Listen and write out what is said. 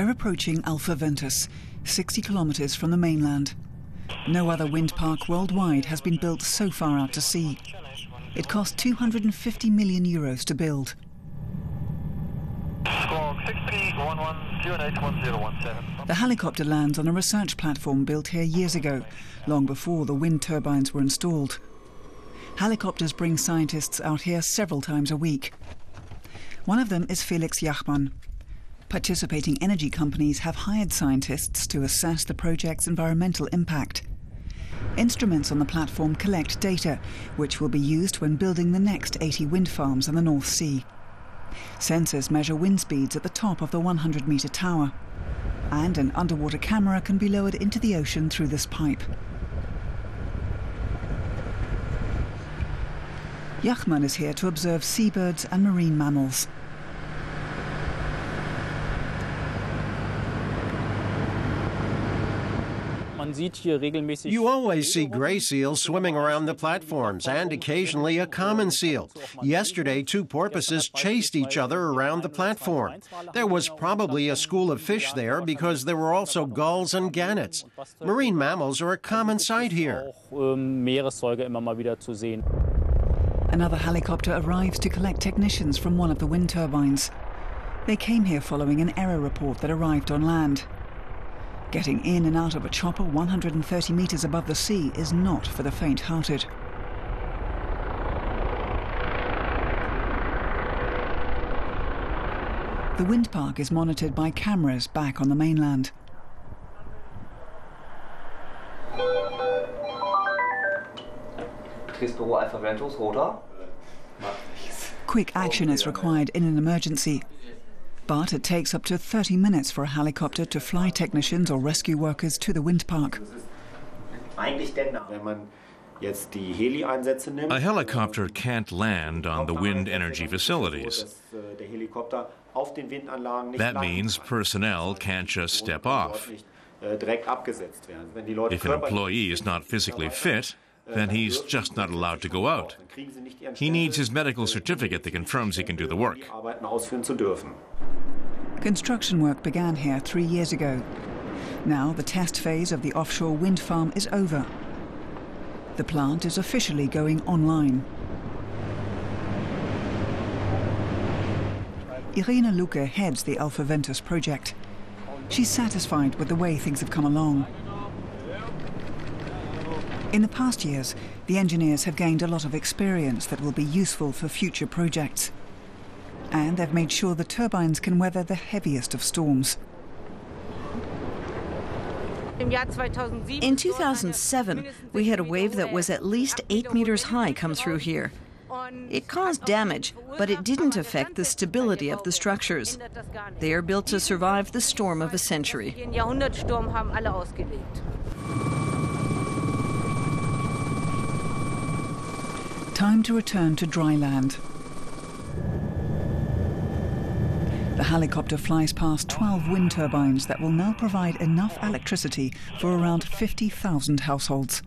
We're approaching Alpha Ventus, 60 kilometers from the mainland. No other wind park worldwide has been built so far out to sea. It cost 250 million euros to build. The helicopter lands on a research platform built here years ago, long before the wind turbines were installed. Helicopters bring scientists out here several times a week. One of them is Felix Jachmann. Participating energy companies have hired scientists to assess the project's environmental impact. Instruments on the platform collect data, which will be used when building the next 80 wind farms in the North Sea. Sensors measure wind speeds at the top of the 100-meter tower. And an underwater camera can be lowered into the ocean through this pipe. Jachmann is here to observe seabirds and marine mammals. You always see grey seals swimming around the platforms, and occasionally a common seal. Yesterday, two porpoises chased each other around the platform. There was probably a school of fish there because there were also gulls and gannets. Marine mammals are a common sight here. Another helicopter arrives to collect technicians from one of the wind turbines. They came here following an error report that arrived on land. Getting in and out of a chopper 130 meters above the sea is not for the faint-hearted. The wind park is monitored by cameras back on the mainland. Quick action is required in an emergency. But it takes up to 30 minutes for a helicopter to fly technicians or rescue workers to the wind park. A helicopter can't land on the wind energy facilities. That means personnel can't just step off. If an employee is not physically fit, then he's just not allowed to go out. He needs his medical certificate that confirms he can do the work. Construction work began here 3 years ago. Now the test phase of the offshore wind farm is over. The plant is officially going online. Irina Luca heads the Alpha Ventus project. She's satisfied with the way things have come along. In the past years, the engineers have gained a lot of experience that will be useful for future projects. And they've made sure the turbines can weather the heaviest of storms. In 2007, we had a wave that was at least 8 meters high come through here. It caused damage, but it didn't affect the stability of the structures. They are built to survive the storm of a century. Time to return to dry land. The helicopter flies past 12 wind turbines that will now provide enough electricity for around 50,000 households.